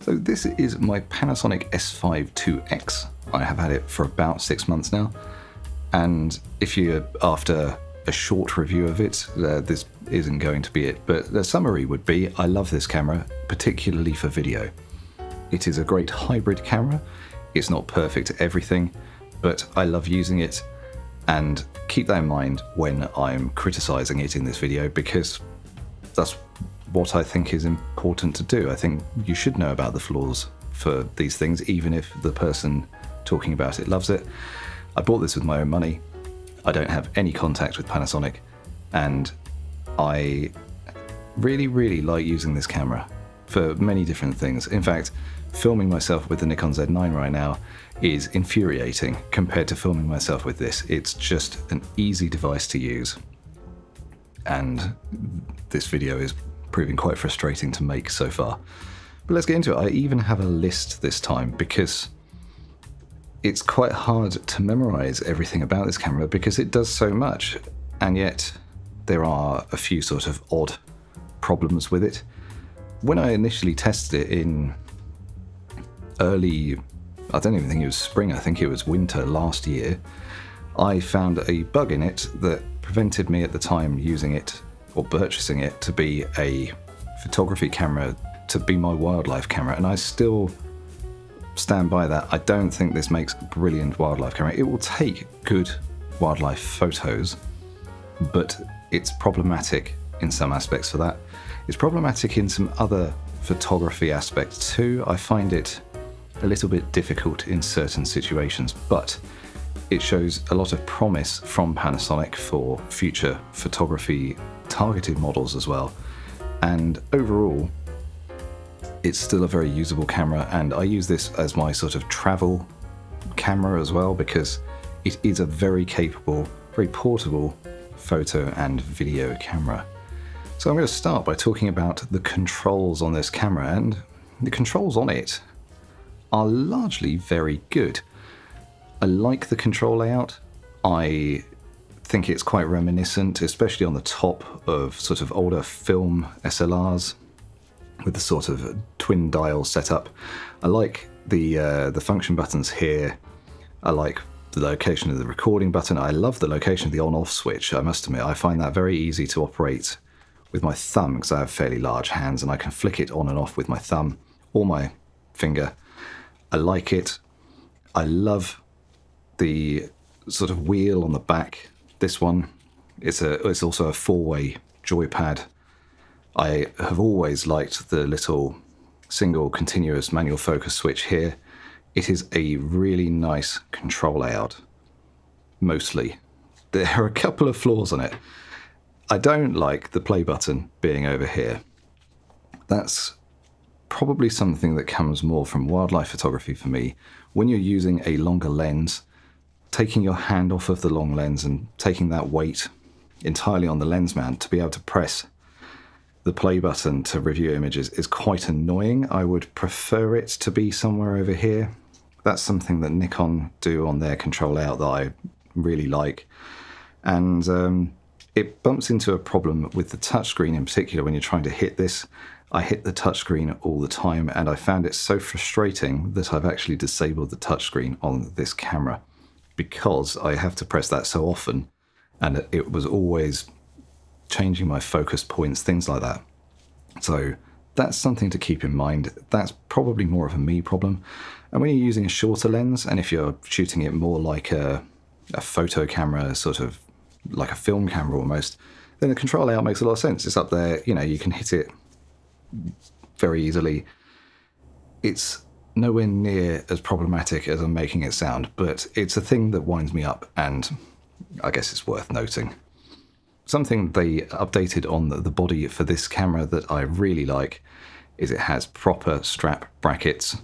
So this is my Panasonic S5 IIX. I have had it for about 6 months now, and if you're after a short review of it, this isn't going to be it, but the summary would be I love this camera, particularly for video. It is a great hybrid camera. It's not perfect at everything, but I love using it, and keep that in mind when I'm criticizing it in this video, because that's what I think is important to do. I think you should know about the flaws for these things, even if the person talking about it loves it. I bought this with my own money. I don't have any contact with Panasonic, and I really, really like using this camera for many different things. In fact, filming myself with the Nikon Z9 right now is infuriating compared to filming myself with this. It's just an easy device to use, and this video is proving quite frustrating to make so far. But let's get into it. I even have a list this time because it's quite hard to memorize everything about this camera because it does so much, and yet there are a few sort of odd problems with it. When I initially tested it in early, I don't even think it was spring, I think it was winter last year, I found a bug in it that prevented me at the time using it or purchasing it to be a photography camera, to be my wildlife camera, and I still stand by that. I don't think this makes a brilliant wildlife camera. It will take good wildlife photos, but it's problematic in some aspects for that. It's problematic in some other photography aspects too. I find it a little bit difficult in certain situations, but it shows a lot of promise from Panasonic for future photography targeted models as well. And overall, it's still a very usable camera, and I use this as my sort of travel camera as well, because it is a very capable, very portable photo and video camera. So I'm going to start by talking about the controls on this camera, and the controls on it are largely very good. I like the control layout. I think it's quite reminiscent, especially on the top, of sort of older film SLRs, with the sort of twin dial setup. I like the function buttons here. I like the location of the recording button. I love the location of the on-off switch, I must admit. I find that very easy to operate with my thumb because I have fairly large hands, and I can flick it on and off with my thumb or my finger. I like it. I love the sort of wheel on the back. This one, it's also a four-way joypad. I have always liked the little single continuous manual focus switch here. It is a really nice control layout, mostly. There are a couple of flaws on it. I don't like the play button being over here. That's probably something that comes more from wildlife photography for me. When you're using a longer lens, taking your hand off of the long lens and taking that weight entirely on the lens mount to be able to press the play button to review images is quite annoying. I would prefer it to be somewhere over here. That's something that Nikon do on their control layout that I really like. And it bumps into a problem with the touchscreen in particular when you're trying to hit this. I hit the touchscreen all the time, and I found it so frustrating that I've actually disabled the touchscreen on this camera because I have to press that so often, and it was always changing my focus points, things like that. So that's something to keep in mind. That's probably more of a me problem. And when you're using a shorter lens, and if you're shooting it more like a photo camera, sort of like a film camera almost, then the control layout makes a lot of sense. It's up there, you know, you can hit it very easily. It's nowhere near as problematic as I'm making it sound, but it's a thing that winds me up, and I guess it's worth noting. Something they updated on the body for this camera that I really like is it has proper strap brackets.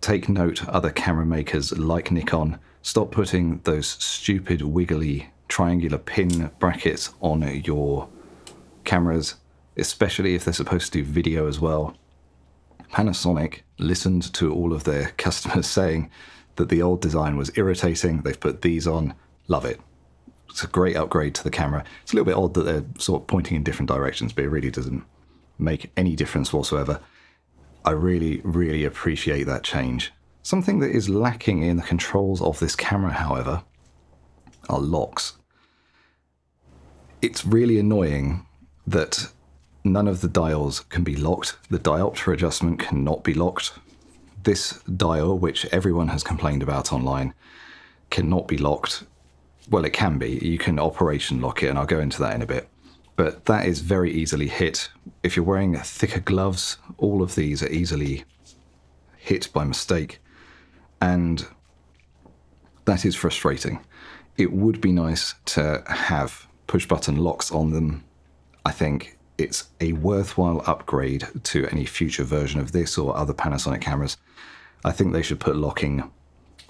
Take note, other camera makers like Nikon, stop putting those stupid wiggly triangular pin brackets on your cameras, especially if they're supposed to do video as well. Panasonic listened to all of their customers saying that the old design was irritating. They've put these on. Love it. It's a great upgrade to the camera. It's a little bit odd that they're sort of pointing in different directions, but it really doesn't make any difference whatsoever. I really, really appreciate that change. Something that is lacking in the controls of this camera, however, are locks. It's really annoying that none of the dials can be locked. The diopter adjustment cannot be locked. This dial, which everyone has complained about online, cannot be locked. Well, it can be. You can operation lock it, and I'll go into that in a bit. But that is very easily hit. If you're wearing thicker gloves, all of these are easily hit by mistake. And that is frustrating. It would be nice to have push button locks on them. I think it's a worthwhile upgrade to any future version of this or other Panasonic cameras. I think they should put locking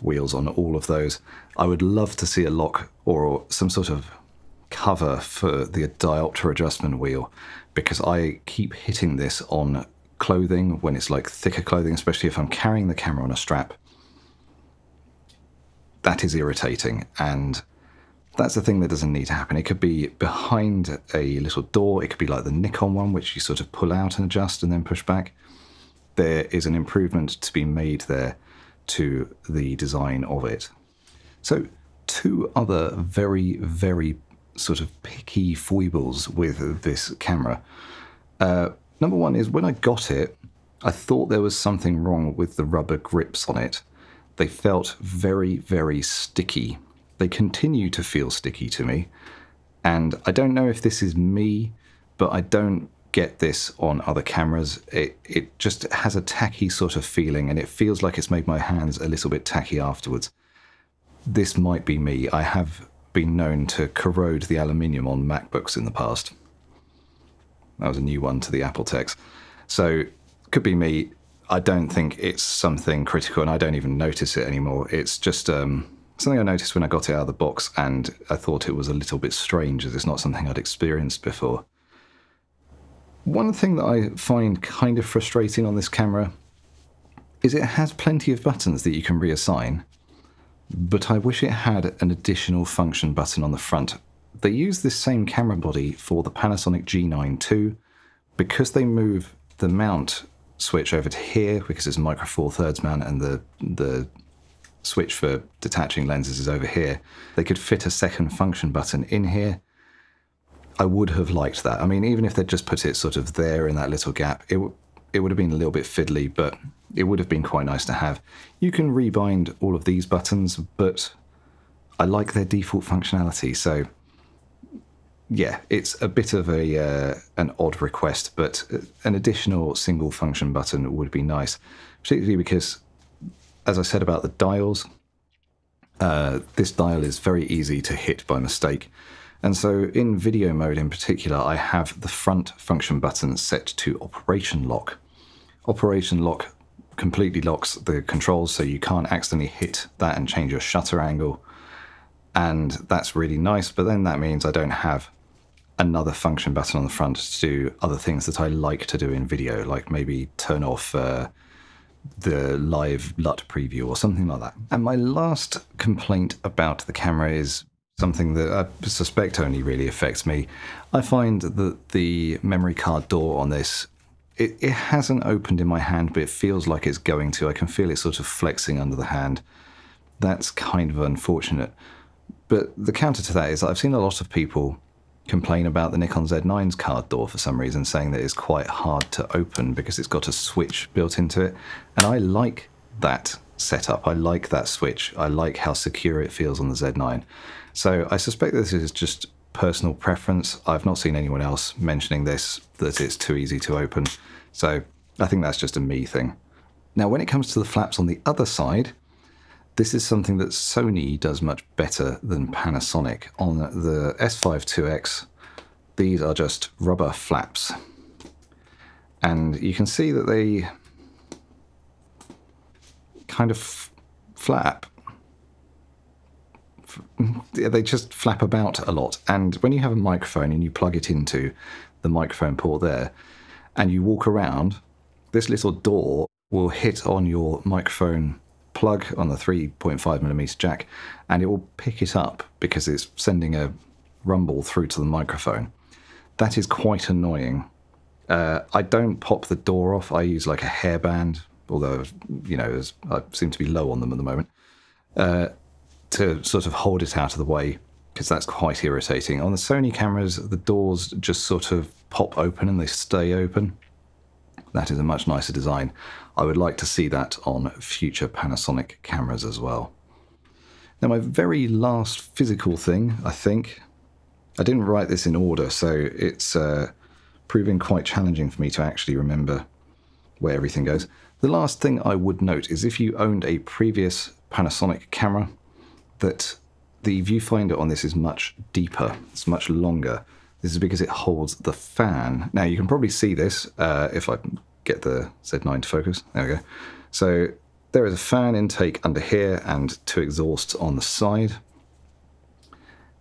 wheels on all of those. I would love to see a lock or some sort of cover for the diopter adjustment wheel, because I keep hitting this on clothing when it's like thicker clothing, especially if I'm carrying the camera on a strap. That is irritating, and that's a thing that doesn't need to happen. It could be behind a little door. It could be like the Nikon one, which you sort of pull out and adjust and then push back. There is an improvement to be made there to the design of it. So two other very, very sort of picky foibles with this camera. Number one is when I got it, I thought there was something wrong with the rubber grips on it. They felt very, very sticky. They continue to feel sticky to me, and I don't know if this is me, but I don't get this on other cameras. It just has a tacky sort of feeling, and it feels like it's made my hands a little bit tacky afterwards. This might be me. I have been known to corrode the aluminium on MacBooks in the past. That was a new one to the Apple techs. So could be me. I don't think it's something critical, and I don't even notice it anymore. It's just something I noticed when I got it out of the box, and I thought it was a little bit strange as it's not something I'd experienced before. One thing that I find kind of frustrating on this camera is it has plenty of buttons that you can reassign, but I wish it had an additional function button on the front. They use this same camera body for the Panasonic G9 II. Because they move the mount switch over to here, because it's Micro Four Thirds mount and the switch for detaching lenses is over here, they could fit a second function button in here. I would have liked that. I mean, even if they'd just put it sort of there in that little gap, it would have been a little bit fiddly, but it would have been quite nice to have. You can rebind all of these buttons, but I like their default functionality. So yeah, it's a bit of an odd request, but an additional single function button would be nice, particularly because, as I said about the dials, this dial is very easy to hit by mistake. And so in video mode in particular, I have the front function button set to operation lock. Operation lock completely locks the controls, so you can't accidentally hit that and change your shutter angle. And that's really nice, but then that means I don't have another function button on the front to do other things that I like to do in video, like maybe turn off the live LUT preview or something like that. And my last complaint about the camera is something that I suspect only really affects me. I find that the memory card door on this, it hasn't opened in my hand, but it feels like it's going to. I can feel it sort of flexing under the hand. That's kind of unfortunate. But the counter to that is I've seen a lot of people complain about the Nikon Z9's card door for some reason, saying that it's quite hard to open because it's got a switch built into it. And I like that setup. I like that switch. I like how secure it feels on the Z9. So I suspect this is just personal preference. I've not seen anyone else mentioning this, that it's too easy to open. So I think that's just a me thing. Now, when it comes to the flaps on the other side, this is something that Sony does much better than Panasonic. On the S5 IIX, these are just rubber flaps. And you can see that they kind of flap. They just flap about a lot. And when you have a microphone and you plug it into the microphone port there, and you walk around, this little door will hit on your microphone plug on the 3.5mm jack, and it will pick it up because it's sending a rumble through to the microphone. That is quite annoying. I don't pop the door off. I use like a hairband, although, you know, I seem to be low on them at the moment, to sort of hold it out of the way, because that's quite irritating. On the Sony cameras, the doors just sort of pop open and they stay open. That is a much nicer design. I would like to see that on future Panasonic cameras as well. Now, my very last physical thing, I think, I didn't write this in order, so it's proving quite challenging for me to actually remember where everything goes. The last thing I would note is if you owned a previous Panasonic camera, that the viewfinder on this is much deeper, it's much longer. This is because it holds the fan. Now, you can probably see this if I get the Z9 to focus. There we go. So there is a fan intake under here and two exhausts on the side.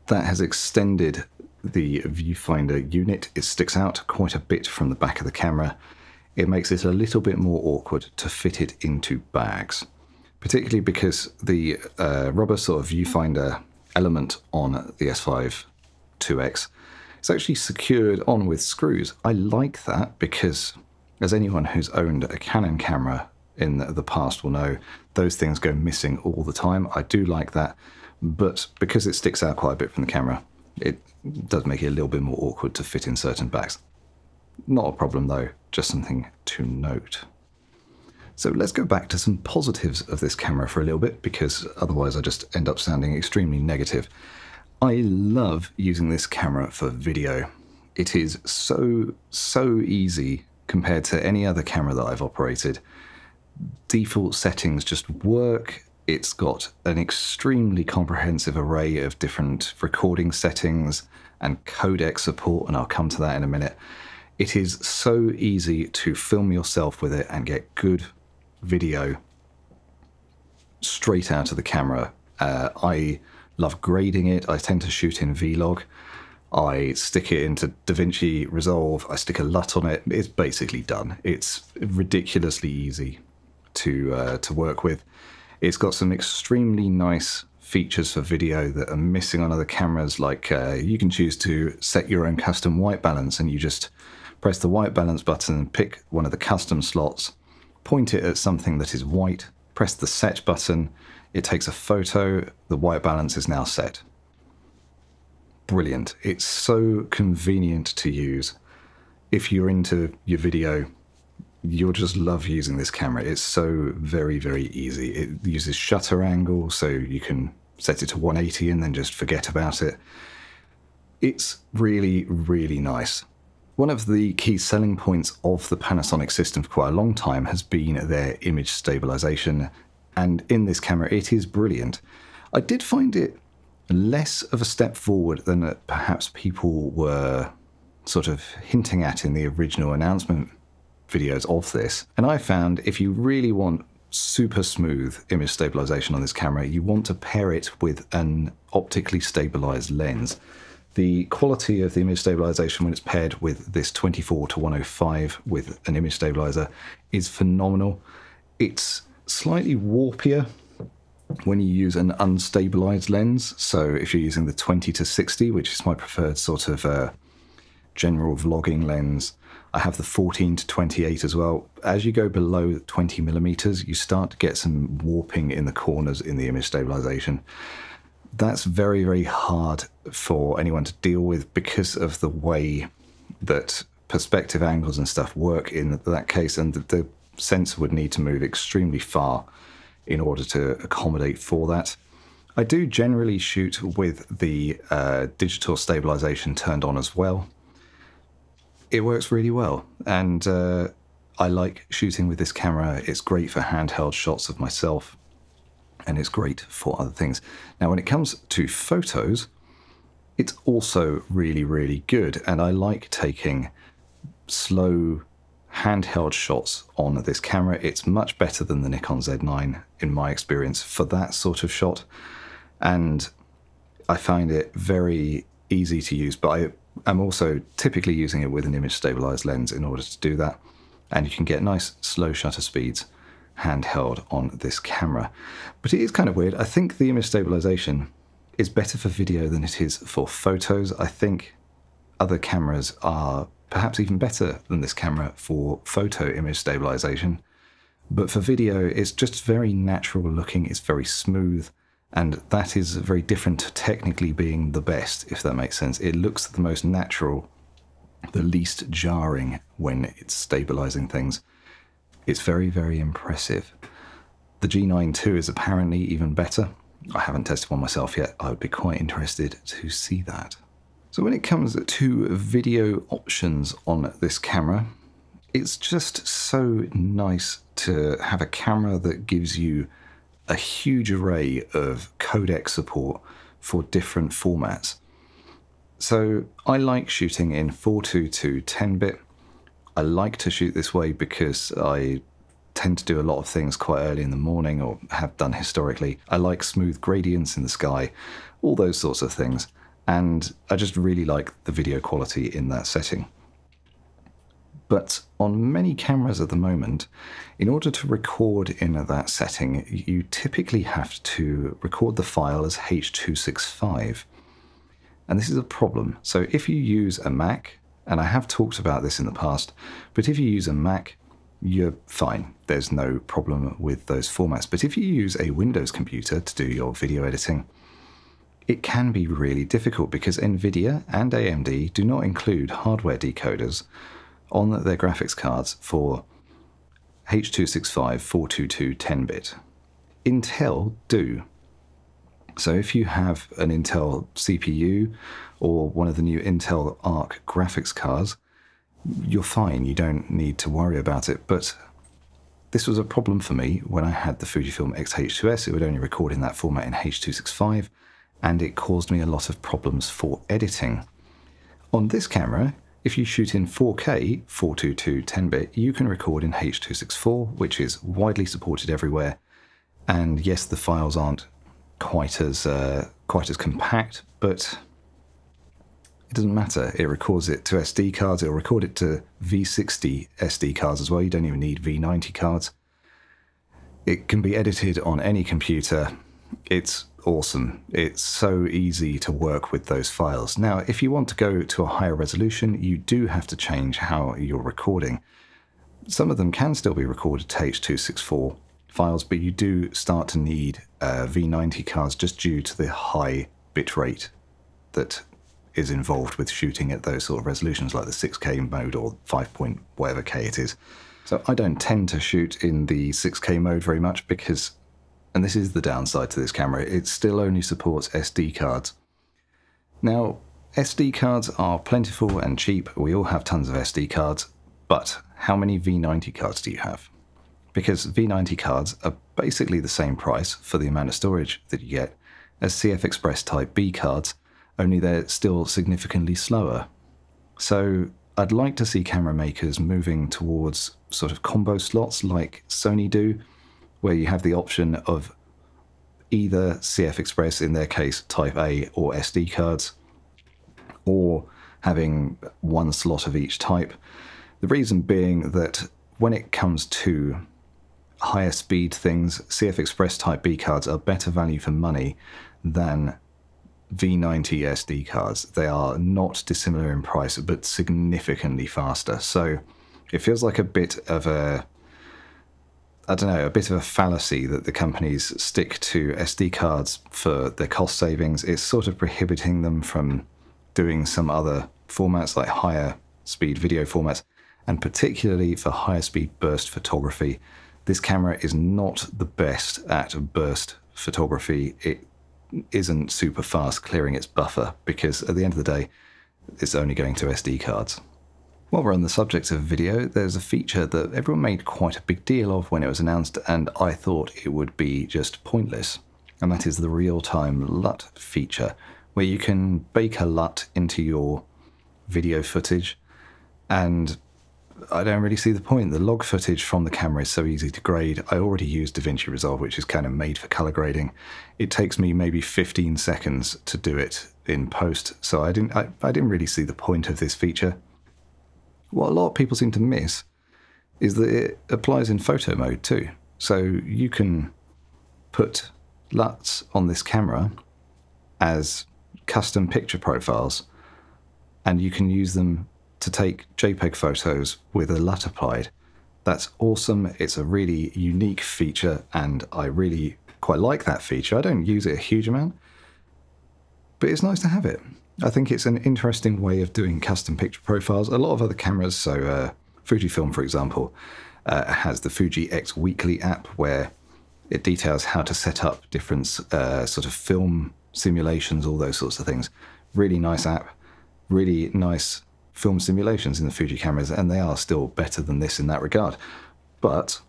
That has extended the viewfinder unit. It sticks out quite a bit from the back of the camera. It makes it a little bit more awkward to fit it into bags, particularly because the rubber sort of viewfinder element on the S5 IIX is actually secured on with screws. I like that because, as anyone who's owned a Canon camera in the past will know, those things go missing all the time. I do like that, but because it sticks out quite a bit from the camera, it does make it a little bit more awkward to fit in certain bags. Not a problem though, just something to note. So let's go back to some positives of this camera for a little bit, because otherwise I just end up sounding extremely negative. I love using this camera for video. It is so easy compared to any other camera that I've operated. Default settings just work. It's got an extremely comprehensive array of different recording settings and codec support, and I'll come to that in a minute. It is so easy to film yourself with it and get good video straight out of the camera. I love grading it. I tend to shoot in Vlog. I stick it into DaVinci Resolve. I stick a LUT on it. It's basically done. It's ridiculously easy to work with. It's got some extremely nice features for video that are missing on other cameras, like you can choose to set your own custom white balance, and you just press the white balance button and pick one of the custom slots, point it at something that is white, press the set button, it takes a photo, the white balance is now set. Brilliant. It's so convenient to use. If you're into your video, you'll just love using this camera. It's so very, very easy. It uses shutter angle, so you can set it to 180 and then just forget about it. It's really, really nice. One of the key selling points of the Panasonic system for quite a long time has been their image stabilization, and in this camera it is brilliant. I did find it less of a step forward than perhaps people were sort of hinting at in the original announcement videos of this, and I found if you really want super smooth image stabilization on this camera, you want to pair it with an optically stabilized lens. The quality of the image stabilization when it's paired with this 24-105 with an image stabilizer is phenomenal. It's slightly warpier when you use an unstabilized lens, so if you're using the 20-60, which is my preferred sort of general vlogging lens. I have the 14-28 as well. As you go below 20mm, you start to get some warping in the corners in the image stabilization. That's very, very hard for anyone to deal with because of the way that perspective angles and stuff work in that case, and the sensor would need to move extremely far in order to accommodate for that. I do generally shoot with the digital stabilization turned on as well. It works really well, and I like shooting with this camera. It's great for handheld shots of myself, and it's great for other things. Now, when it comes to photos, it's also really, really good, and I like taking slow handheld shots on this camera. It's much better than the Nikon Z9 in my experience for that sort of shot, and I find it very easy to use, but I'm also typically using it with an image stabilized lens in order to do that, and you can get nice slow shutter speeds handheld on this camera. But it is kind of weird. I think the image stabilization is better for video than it is for photos. I think other cameras are perhaps even better than this camera for photo image stabilization. But for video, it's just very natural looking, it's very smooth, and that is very different to technically being the best, if that makes sense. It looks the most natural, the least jarring when it's stabilizing things. It's very, very impressive. The G9 II is apparently even better. I haven't tested one myself yet. I would be quite interested to see that. So when it comes to video options on this camera, it's just so nice to have a camera that gives you a huge array of codec support for different formats. So I like shooting in 4:2 to 10-bit. I like to shoot this way because I tend to do a lot of things quite early in the morning, or have done historically. I like smooth gradients in the sky, all those sorts of things. And I just really like the video quality in that setting. But on many cameras at the moment, in order to record in that setting, you typically have to record the file as H.265. And this is a problem. So if you use a Mac, and I have talked about this in the past, but if you use a Mac, you're fine. There's no problem with those formats. But if you use a Windows computer to do your video editing, it can be really difficult because NVIDIA and AMD do not include hardware decoders on their graphics cards for H.265, 4:2 to 10-bit. Intel do. So if you have an Intel CPU or one of the new Intel Arc graphics cards, you're fine, you don't need to worry about it. But this was a problem for me when I had the Fujifilm X-H2S. It would only record in that format in H.265, and it caused me a lot of problems for editing. On this camera, if you shoot in 4K, 4:2 to 10-bit, you can record in H.264, which is widely supported everywhere. And yes, the files aren't quite as compact, but it doesn't matter. It records it to SD cards. It'll record it to V60 SD cards as well. You don't even need V90 cards. It can be edited on any computer. It's awesome. It's so easy to work with those files. Now, if you want to go to a higher resolution, you do have to change how you're recording. Some of them can still be recorded to H.264 files, but you do start to need V90 cards just due to the high bitrate that is involved with shooting at those sort of resolutions, like the 6K mode or 5. Whatever K it is. So I don't tend to shoot in the 6K mode very much because, and this is the downside to this camera, it still only supports SD cards. Now, SD cards are plentiful and cheap. We all have tons of SD cards, but how many V90 cards do you have? Because V90 cards are basically the same price for the amount of storage that you get as CF Express Type B cards, only they're still significantly slower. So I'd like to see camera makers moving towards sort of combo slots like Sony do, where you have the option of either CF Express, in their case Type A or SD cards, or having one slot of each type. The reason being that when it comes to higher speed things, CF Express Type B cards are better value for money than V90 SD cards. They are not dissimilar in price, but significantly faster. So it feels like a bit of a, I don't know, a bit of a fallacy that the companies stick to SD cards for their cost savings. It's sort of prohibiting them from doing some other formats like higher speed video formats, and particularly for higher speed burst photography. This camera is not the best at burst photography. It isn't super fast clearing its buffer because at the end of the day, it's only going to SD cards. While we're on the subject of video, there's a feature that everyone made quite a big deal of when it was announced, and I thought it would be just pointless, and that is the real-time LUT feature, where you can bake a LUT into your video footage. And I don't really see the point. The log footage from the camera is so easy to grade. I already use DaVinci Resolve, which is kind of made for color grading. It takes me maybe 15 seconds to do it in post, so I didn't really see the point of this feature. What a lot of people seem to miss is that it applies in photo mode too. So you can put LUTs on this camera as custom picture profiles, and you can use them to take JPEG photos with a LatterPide. That's awesome. It's a really unique feature and I really quite like that feature. I don't use it a huge amount, but it's nice to have it. I think it's an interesting way of doing custom picture profiles. A lot of other cameras, so Fujifilm, for example, has the Fuji X Weekly app where it details how to set up different sort of film simulations, all those sorts of things. Really nice app, really nice film simulations in the Fuji cameras, and they are still better than this in that regard. But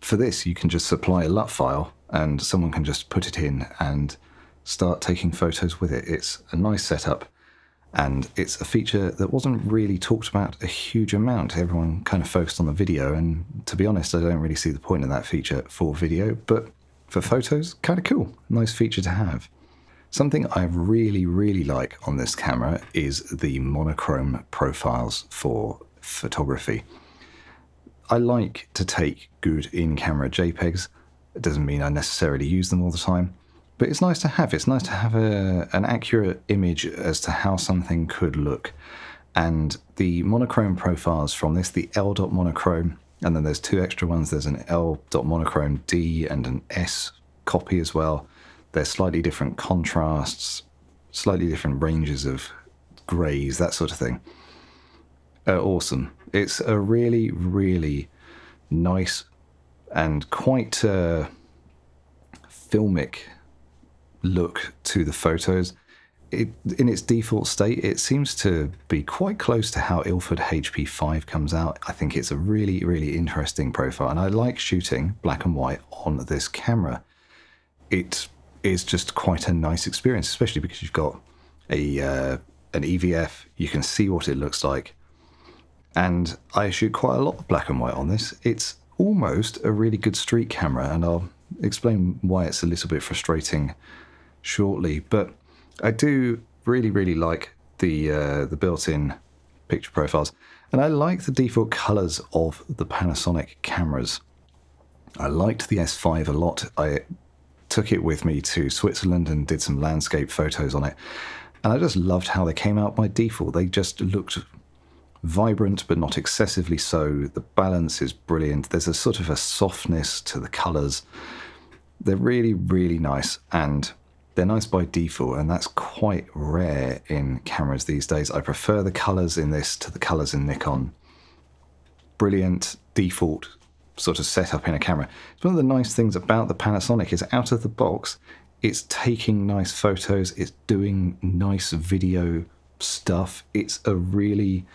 for this, you can just supply a LUT file and someone can just put it in and start taking photos with it. It's a nice setup and it's a feature that wasn't really talked about a huge amount. Everyone kind of focused on the video, and to be honest, I don't really see the point of that feature for video, but for photos, kind of cool, nice feature to have. Something I really, really like on this camera is the monochrome profiles for photography. I like to take good in-camera JPEGs. It doesn't mean I necessarily use them all the time, but it's nice to have. It's nice to have an accurate image as to how something could look. And the monochrome profiles from this, the L.Monochrome, and then there's two extra ones. There's an L.Monochrome D and an S copy as well. They're slightly different contrasts, slightly different ranges of grays, that sort of thing. Awesome. It's a really, really nice and quite filmic look to the photos. In its default state, it seems to be quite close to how Ilford HP5 comes out. I think it's a really, really interesting profile, and I like shooting black and white on this camera. It is just quite a nice experience, especially because you've got an EVF, you can see what it looks like, and I shoot quite a lot of black and white on this. It's almost a really good street camera, and I'll explain why it's a little bit frustrating shortly, but I do really, really like the built-in picture profiles, and I like the default colors of the Panasonic cameras. I liked the S5 a lot. I took it with me to Switzerland and did some landscape photos on it, and I just loved how they came out by default. They just looked vibrant but not excessively so. The balance is brilliant. There's a sort of a softness to the colors. They're really, really nice, and they're nice by default, and that's quite rare in cameras these days. I prefer the colors in this to the colors in Nikon. Brilliant default sort of setup in a camera. It's one of the nice things about the Panasonic is out of the box, it's taking nice photos, it's doing nice video stuff. It's a really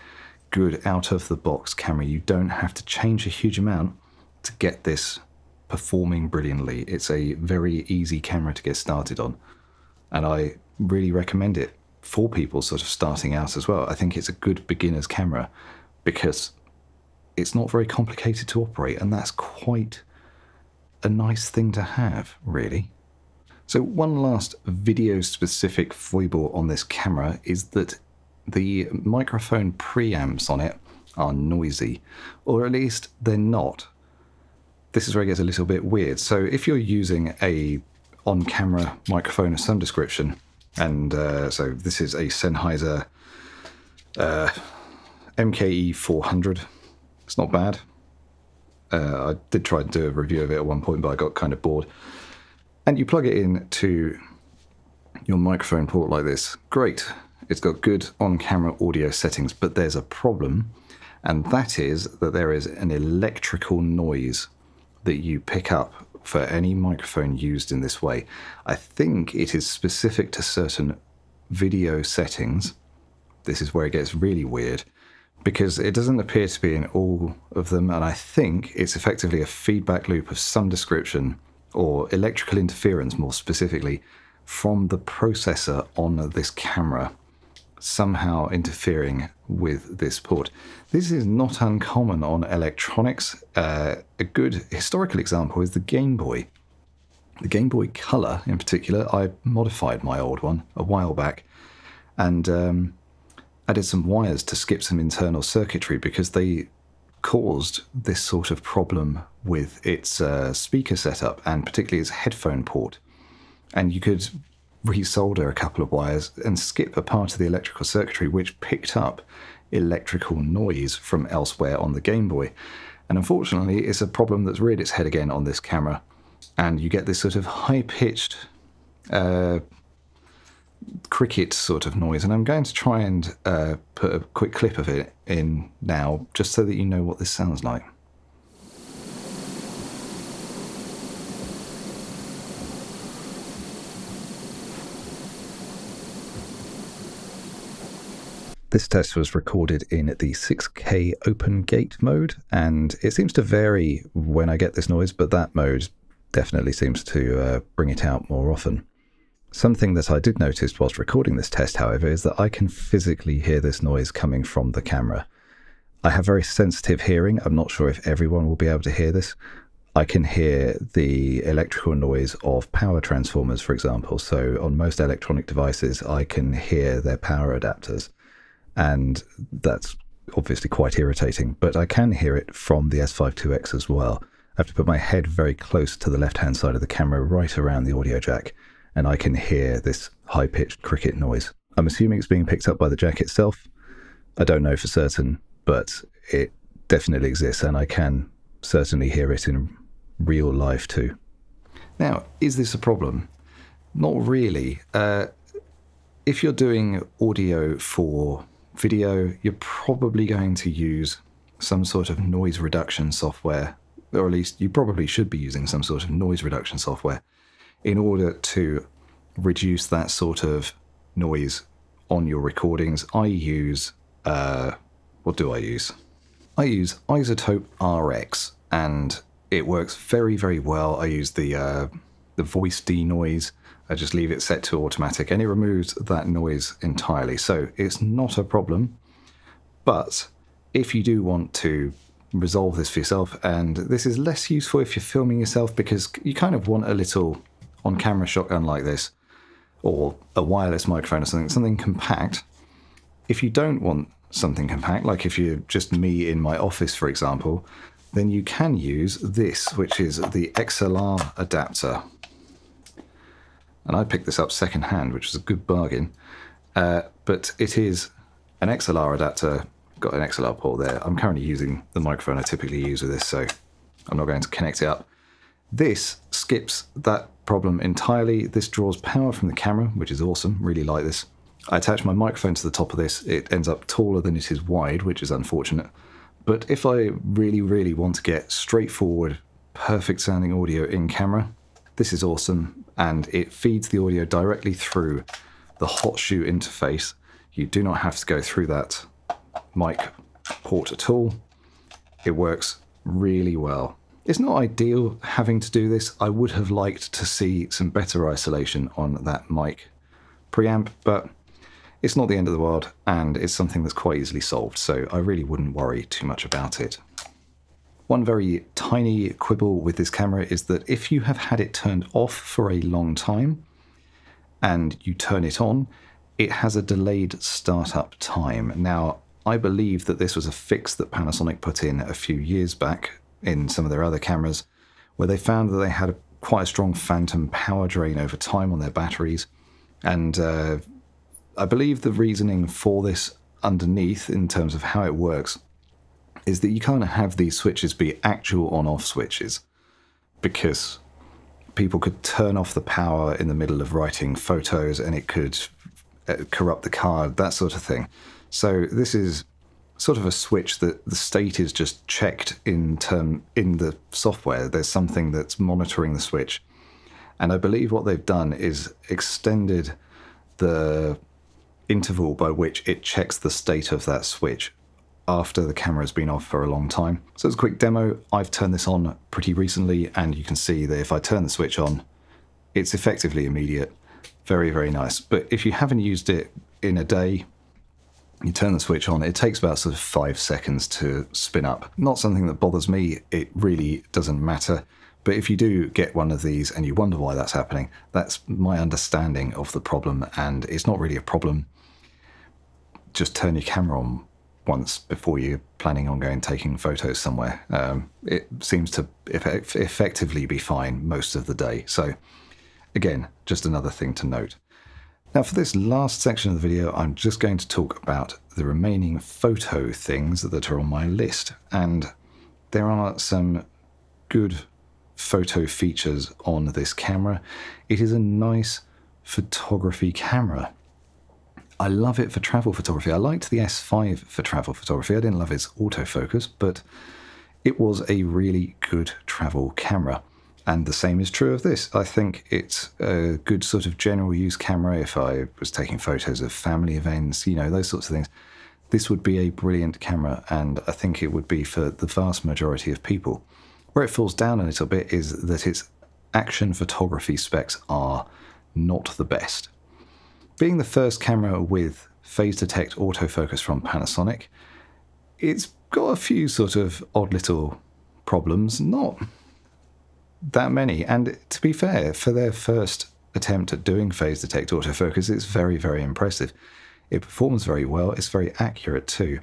good out-of-the-box camera. You don't have to change a huge amount to get this performing brilliantly. It's a very easy camera to get started on, and I really recommend it for people sort of starting out as well. I think it's a good beginner's camera because it's not very complicated to operate, and that's quite a nice thing to have, really. So one last video-specific foible on this camera is that the microphone preamps on it are noisy, or at least they're not. This is where it gets a little bit weird. So if you're using a on-camera microphone of some description, and so this is a Sennheiser MKE 400. It's not bad. I did try to do a review of it at one point, but I got kind of bored. And you plug it in to your microphone port like this. Great. It's got good on-camera audio settings, but there's a problem, and that is that there is an electrical noise that you pick up for any microphone used in this way. I think it is specific to certain video settings. This is where it gets really weird, because it doesn't appear to be in all of them, and I think it's effectively a feedback loop of some description, or electrical interference more specifically, from the processor on this camera, somehow interfering with this port. This is not uncommon on electronics. A good historical example is the Game Boy. The Game Boy Color in particular, I modified my old one a while back, and added some wires to skip some internal circuitry because they caused this sort of problem with its speaker setup, and particularly its headphone port. And you could resolder a couple of wires and skip a part of the electrical circuitry which picked up electrical noise from elsewhere on the Game Boy. And unfortunately, it's a problem that's reared its head again on this camera, and you get this sort of high-pitched cricket sort of noise, and I'm going to try and put a quick clip of it in now, just so that you know what this sounds like. This test was recorded in the 6K open gate mode, and it seems to vary when I get this noise, but that mode definitely seems to bring it out more often. Something that I did notice whilst recording this test, however, is that I can physically hear this noise coming from the camera. I have very sensitive hearing. I'm not sure if everyone will be able to hear this. I can hear the electrical noise of power transformers, for example. So on most electronic devices, I can hear their power adapters. And that's obviously quite irritating, but I can hear it from the S5 IIX as well. I have to put my head very close to the left-hand side of the camera, right around the audio jack, and I can hear this high-pitched cricket noise. I'm assuming it's being picked up by the jack itself. I don't know for certain, but it definitely exists, and I can certainly hear it in real life too. Now, is this a problem? Not really. If you're doing audio for video, you're probably going to use some sort of noise reduction software, or at least you probably should be using some sort of noise reduction software in order to reduce that sort of noise on your recordings. I use, what do I use? I use iZotope RX, and it works very, very well. I use the voice denoise. I just leave it set to automatic and it removes that noise entirely. So it's not a problem, but if you do want to resolve this for yourself, and this is less useful if you're filming yourself because you kind of want a little on-camera shotgun like this, or a wireless microphone or something compact. If you don't want something compact, like if you're just me in my office, for example, then you can use this, which is the XLR adapter. And I picked this up secondhand, which was a good bargain. But it is an XLR adapter, got an XLR port there. I'm currently using the microphone I typically use with this, so I'm not going to connect it up. This skips that problem entirely. This draws power from the camera, which is awesome, really like this. I attach my microphone to the top of this. It ends up taller than it is wide, which is unfortunate. But if I really, really want to get straightforward, perfect sounding audio in camera, this is awesome, and it feeds the audio directly through the hot shoe interface. You do not have to go through that mic port at all. It works really well. It's not ideal having to do this. I would have liked to see some better isolation on that mic preamp, but it's not the end of the world, and it's something that's quite easily solved, so I really wouldn't worry too much about it. One very tiny quibble with this camera is that if you have had it turned off for a long time and you turn it on, it has a delayed startup time. Now, I believe that this was a fix that Panasonic put in a few years back in some of their other cameras, where they found that they had quite a strong phantom power drain over time on their batteries. And I believe the reasoning for this underneath, in terms of how it works, is that you can't have these switches be actual on-off switches, because people could turn off the power in the middle of writing photos and it could corrupt the card, that sort of thing. So this is sort of a switch that the state is just checked in the software. There's something that's monitoring the switch. And I believe what they've done is extended the interval by which it checks the state of that switch after the camera's been off for a long time. So it's a quick demo. I've turned this on pretty recently, and you can see that if I turn the switch on, it's effectively immediate. Very, very nice. But if you haven't used it in a day, you turn the switch on, it takes about sort of 5 seconds to spin up. Not something that bothers me. It really doesn't matter. But if you do get one of these and you wonder why that's happening, that's my understanding of the problem, and it's not really a problem. Just turn your camera on once before you're planning on going taking photos somewhere. It seems to effectively be fine most of the day. So again, just another thing to note. Now for this last section of the video, I'm just going to talk about the remaining photo things that are on my list. And there are some good photo features on this camera. It is a nice photography camera. I love it for travel photography. I liked the S5 for travel photography. I didn't love its autofocus, but it was a really good travel camera. And the same is true of this. I think it's a good sort of general use camera. If I was taking photos of family events, you know, those sorts of things, this would be a brilliant camera. And I think it would be for the vast majority of people. Where it falls down a little bit is that its action photography specs are not the best. Being the first camera with phase detect autofocus from Panasonic, it's got a few sort of odd little problems, not that many. And to be fair, for their first attempt at doing phase detect autofocus, it's very, very impressive. It performs very well, it's very accurate too.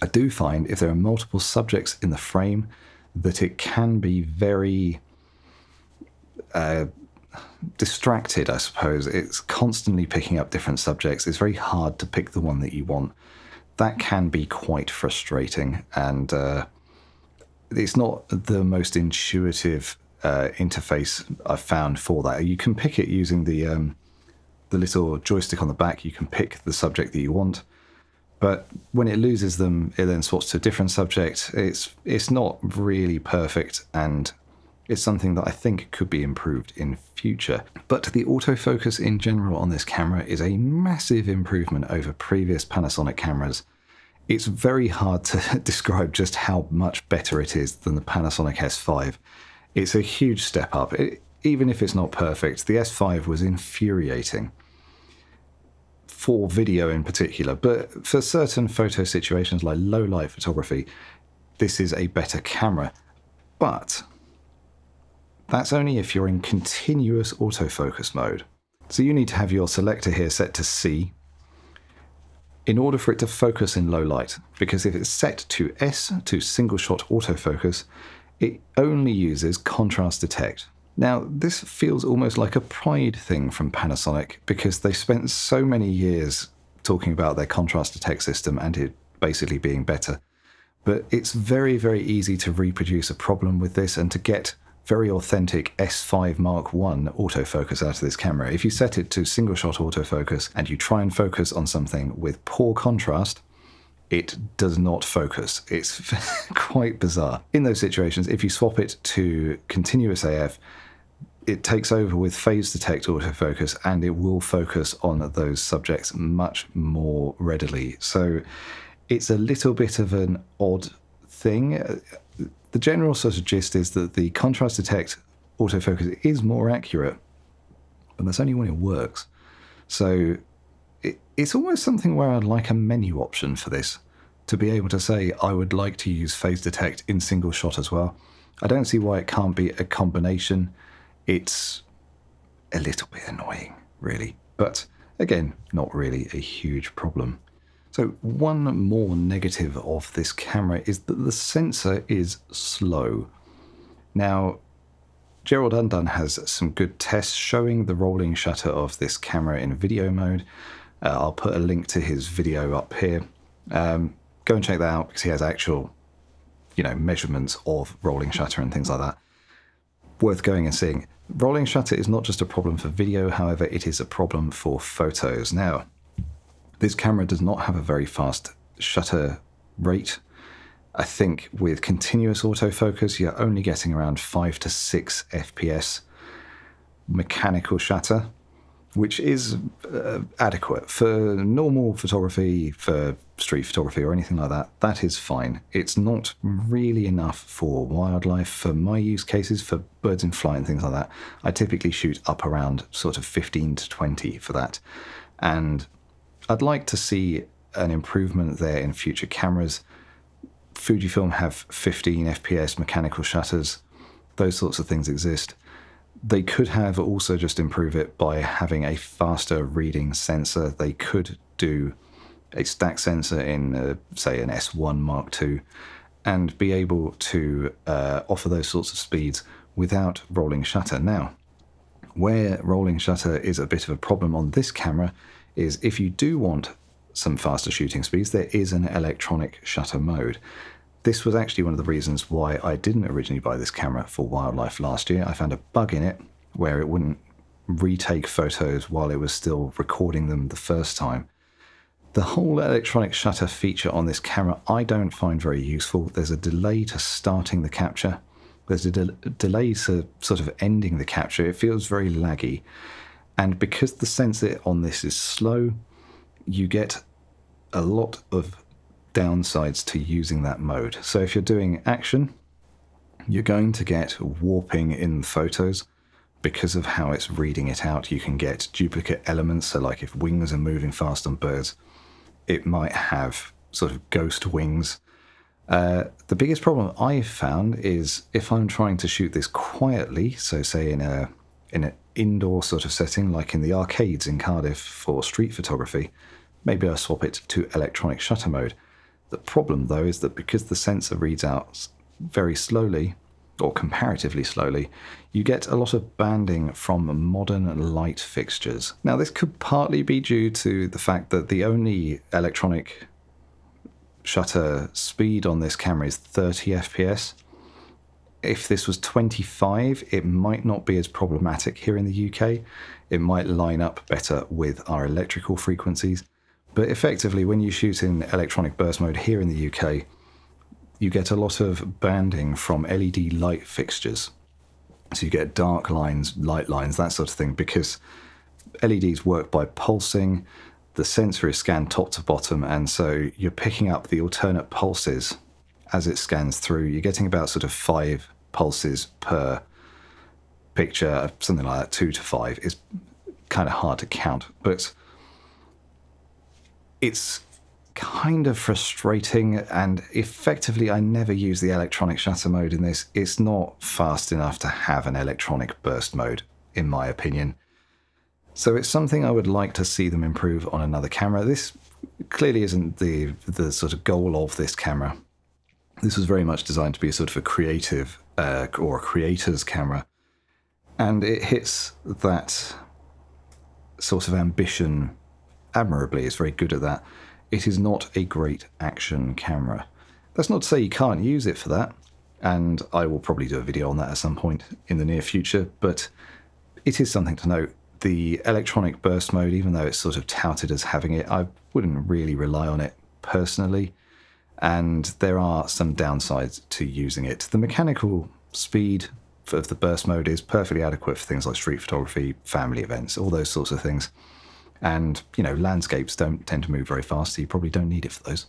I do find if there are multiple subjects in the frame that it can be very distracted, I suppose. It's constantly picking up different subjects. It's very hard to pick the one that you want. That can be quite frustrating, and it's not the most intuitive interface I've found for that. You can pick it using the little joystick on the back. You can pick the subject that you want, but when it loses them, it then swaps to a different subject. It's not really perfect, and it's something that I think could be improved in future. But the autofocus in general on this camera is a massive improvement over previous Panasonic cameras. It's very hard to describe just how much better it is than the Panasonic S5. It's a huge step up. Even if it's not perfect, the S5 was infuriating for video in particular, but for certain photo situations like low light photography, this is a better camera. But that's only if you're in continuous autofocus mode. So you need to have your selector here set to C in order for it to focus in low light, because if it's set to S, to single shot autofocus, it only uses contrast detect. Now this feels almost like a pride thing from Panasonic, because they spent so many years talking about their contrast detect system and it basically being better. But it's very, very easy to reproduce a problem with this and to get very authentic S5 Mark I autofocus out of this camera. If you set it to single shot autofocus and you try and focus on something with poor contrast, it does not focus. It's quite bizarre. In those situations, if you swap it to continuous AF, it takes over with phase detect autofocus and it will focus on those subjects much more readily. So it's a little bit of an odd thing. The general sort of gist is that the contrast detect autofocus is more accurate, but that's only when it works. So it's almost something where I'd like a menu option for this, to be able to say, I would like to use phase detect in single shot as well. I don't see why it can't be a combination. It's a little bit annoying, really, but again, not really a huge problem. So one more negative of this camera is that the sensor is slow. Now, Gerald Undone has some good tests showing the rolling shutter of this camera in video mode. I'll put a link to his video up here. Go and check that out, because he has actual, you know, measurements of rolling shutter and things like that. Worth going and seeing. Rolling shutter is not just a problem for video, however, it is a problem for photos. Now, this camera does not have a very fast shutter rate. I think with continuous autofocus, you're only getting around 5 to 6 FPS mechanical shutter, which is adequate. For normal photography, for street photography or anything like that, that is fine. It's not really enough for wildlife. For my use cases, for birds in flight and things like that, I typically shoot up around sort of 15 to 20 for that. And I'd like to see an improvement there in future cameras. Fujifilm have 15 FPS mechanical shutters. Those sorts of things exist. They could have also just improve it by having a faster reading sensor. They could do a stack sensor in, say, an S1 Mark II, and be able to offer those sorts of speeds without rolling shutter. Now, Where rolling shutter is a bit of a problem on this camera is if you do want some faster shooting speeds, there is an electronic shutter mode. This was actually one of the reasons why I didn't originally buy this camera for wildlife last year. I found a bug in it where it wouldn't retake photos while it was still recording them the first time. The whole electronic shutter feature on this camera I don't find very useful. There's a delay to starting the capture. There's a delay to sort of ending the capture. It feels very laggy. And because the sensor on this is slow, you get a lot of downsides to using that mode. So if you're doing action, you're going to get warping in photos because of how it's reading it out. You can get duplicate elements. So like if wings are moving fast on birds, it might have sort of ghost wings. The biggest problem I've found is if I'm trying to shoot this quietly, so say in an indoor sort of setting, like in the arcades in Cardiff for street photography, maybe I swap it to electronic shutter mode. The problem though is that because the sensor reads out very slowly, or comparatively slowly, you get a lot of banding from modern light fixtures. Now this could partly be due to the fact that the only electronic shutter speed on this camera is 30 FPS. If this was 25, it might not be as problematic here in the UK. It might line up better with our electrical frequencies. But effectively, when you shoot in electronic burst mode here in the UK, you get a lot of banding from LED light fixtures. So you get dark lines, light lines, that sort of thing, because LEDs work by pulsing. The sensor is scanned top to bottom, and so you're picking up the alternate pulses as it scans through. You're getting about sort of 5 pulses per picture, something like that, 2 to 5. It's kind of hard to count, but it's kind of frustrating, and effectively I never use the electronic shutter mode in this. It's not fast enough to have an electronic burst mode, in my opinion. So it's something I would like to see them improve on another camera. This clearly isn't the sort of goal of this camera. This was very much designed to be sort of a creative or a creator's camera. And it hits that sort of ambition admirably. It's very good at that. It is not a great action camera. That's not to say you can't use it for that. And I will probably do a video on that at some point in the near future. But it is something to note. The electronic burst mode, even though it's sort of touted as having it, I wouldn't really rely on it personally. And there are some downsides to using it. The mechanical speed of the burst mode is perfectly adequate for things like street photography, family events, all those sorts of things. And, you know, landscapes don't tend to move very fast, so you probably don't need it for those.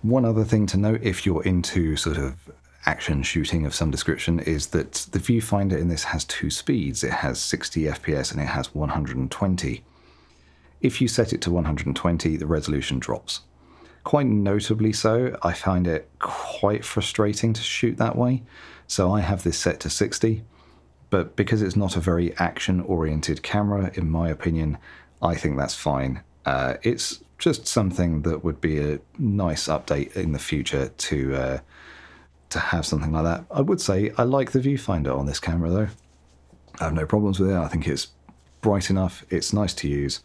One other thing to note, if you're into sort of action shooting of some description, is that the viewfinder in this has 2 speeds. It has 60 FPS and it has 120. If you set it to 120, the resolution drops. Quite notably so. I find it quite frustrating to shoot that way. So I have this set to 60, but because it's not a very action-oriented camera, in my opinion, I think that's fine. It's just something that would be a nice update in the future to have something like that. I would say I like the viewfinder on this camera though. I have no problems with it. I think it's bright enough, it's nice to use,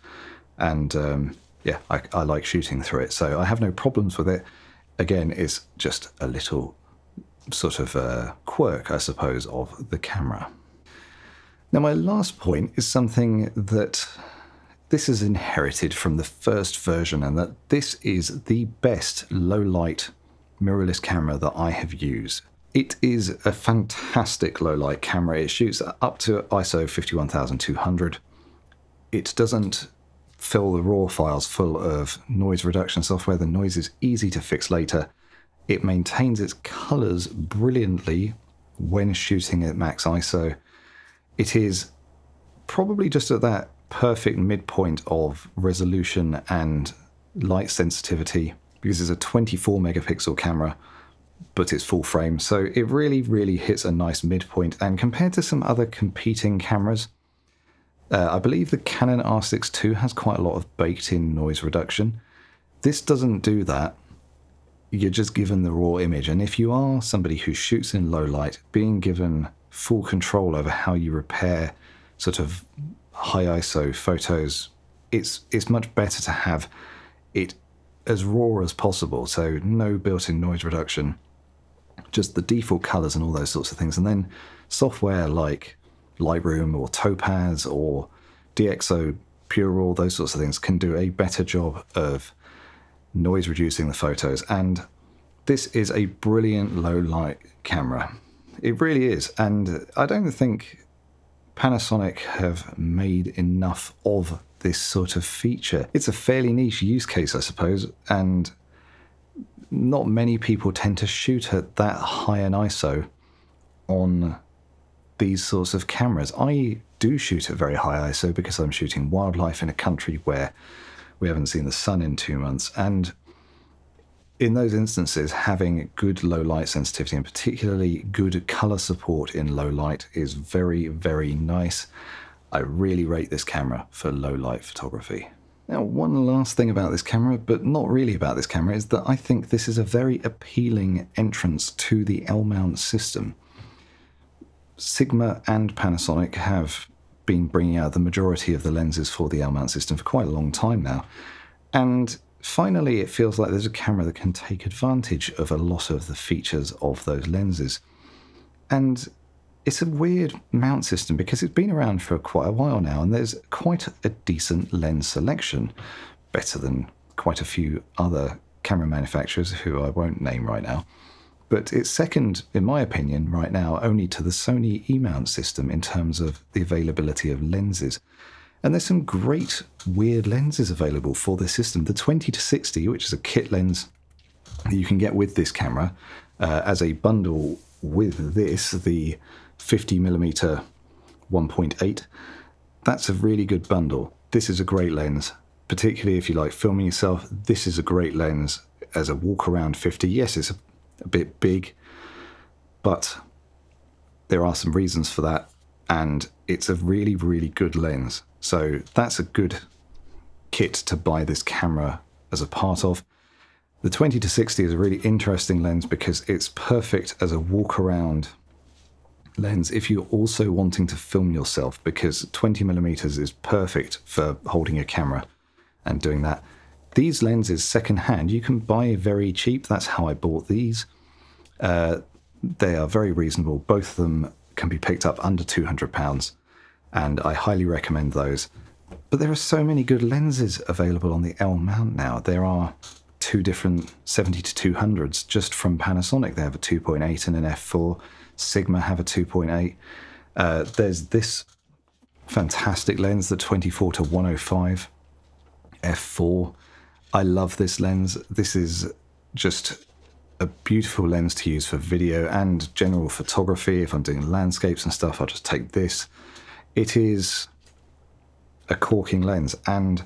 and yeah, I like shooting through it, so I have no problems with it. Again, it's just a little sort of quirk, I suppose, of the camera. Now my last point is something that this is inherited from the first version, and that this is the best low light mirrorless camera that I have used. It is a fantastic low light camera. It shoots up to ISO 51200. It doesn't fill the RAW files full of noise reduction software. The noise is easy to fix later. It maintains its colors brilliantly when shooting at max ISO. It is probably just at that perfect midpoint of resolution and light sensitivity, because it's a 24 megapixel camera, but it's full frame. So it really, really hits a nice midpoint. And compared to some other competing cameras, I believe the Canon R6 II has quite a lot of baked-in noise reduction. This doesn't do that. You're just given the raw image. And if you are somebody who shoots in low light, being given full control over how you repair sort of high ISO photos, it's much better to have it as raw as possible, so no built-in noise reduction, just the default colors and all those sorts of things. And then software like Lightroom or Topaz or DxO PureRAW, those sorts of things, can do a better job of noise reducing the photos. And this is a brilliant low-light camera. It really is, and I don't think Panasonic have made enough of this sort of feature. It's a fairly niche use case, I suppose, and not many people tend to shoot at that high an ISO on these sorts of cameras. I do shoot at very high ISO because I'm shooting wildlife in a country where we haven't seen the sun in 2 months, and in those instances having good low light sensitivity and particularly good color support in low light is very, very nice. I really rate this camera for low light photography. Now, one last thing about this camera, but not really about this camera, is that I think this is a very appealing entrance to the L-mount system. Sigma and Panasonic have been bringing out the majority of the lenses for the L-mount system for quite a long time now, and finally it feels like there's a camera that can take advantage of a lot of the features of those lenses. And it's a weird mount system because it's been around for quite a while now, and there's quite a decent lens selection, better than quite a few other camera manufacturers who I won't name right now. But it's second, in my opinion, right now only to the Sony E-mount system in terms of the availability of lenses. And there's some great weird lenses available for this system. The 20-60, which is a kit lens that you can get with this camera as a bundle with this, the 50mm 1.8, that's a really good bundle. This is a great lens, particularly if you like filming yourself. This is a great lens as a walk around 50. Yes, it's a bit big, but there are some reasons for that, and it's a really, really good lens. So that's a good kit to buy this camera as a part of. The 20-60 is a really interesting lens because it's perfect as a walk around lens if you're also wanting to film yourself, because 20mm is perfect for holding a camera and doing that. These lenses secondhand you can buy very cheap. That's how I bought these. They are very reasonable. Both of them can be picked up under £200, and I highly recommend those. But there are so many good lenses available on the L mount now. There are two different 70-200s just from Panasonic. They have a 2.8 and an f4. Sigma have a 2.8. There's this fantastic lens, the 24-105 f4. I love this lens. This is just a beautiful lens to use for video and general photography. If I'm doing landscapes and stuff, I'll just take this. It is a corking lens, and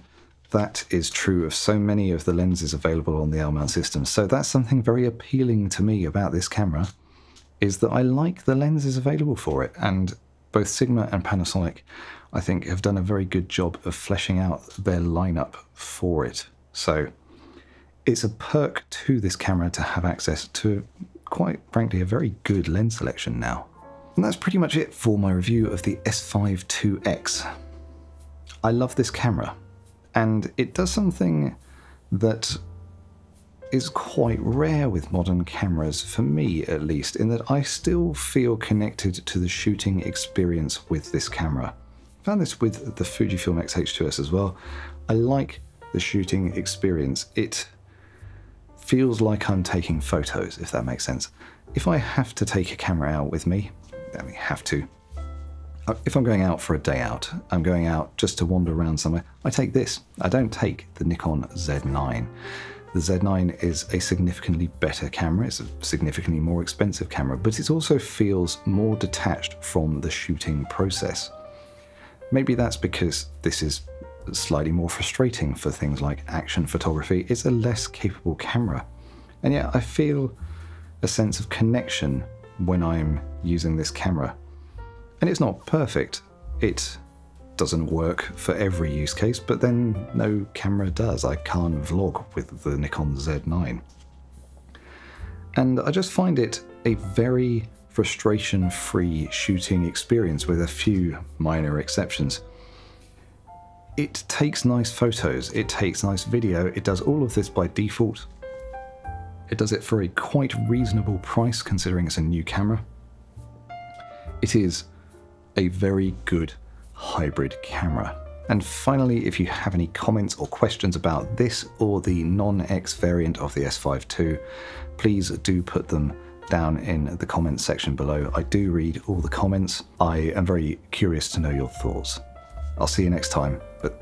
that is true of so many of the lenses available on the L-mount system. So that's something very appealing to me about this camera, is that I like the lenses available for it, and both Sigma and Panasonic, I think, have done a very good job of fleshing out their lineup for it. So it's a perk to this camera to have access to, quite frankly, a very good lens selection now. And that's pretty much it for my review of the S5 IIX. I love this camera, and it does something that is quite rare with modern cameras, for me at least, in that I still feel connected to the shooting experience with this camera. I found this with the Fujifilm X-H2S as well. I like the shooting experience. It feels like I'm taking photos, if that makes sense. If I have to take a camera out with me, if I'm going out for a day out, I'm going out just to wander around somewhere, I take this. I don't take the Nikon Z9. The Z9 is a significantly better camera, it's a significantly more expensive camera, but it also feels more detached from the shooting process. Maybe that's because this is slightly more frustrating for things like action photography. It's a less capable camera, and yet I feel a sense of connection when I'm using this camera. And it's not perfect. It doesn't work for every use case, but then no camera does. I can't vlog with the Nikon Z9. And I just find it a very frustration-free shooting experience, with a few minor exceptions. It takes nice photos, it takes nice video, it does all of this by default. It does it for a quite reasonable price, considering it's a new camera. It is a very good hybrid camera. And finally, if you have any comments or questions about this or the non-X variant of the S5 II, please do put them down in the comments section below. I do read all the comments. I am very curious to know your thoughts. I'll see you next time, but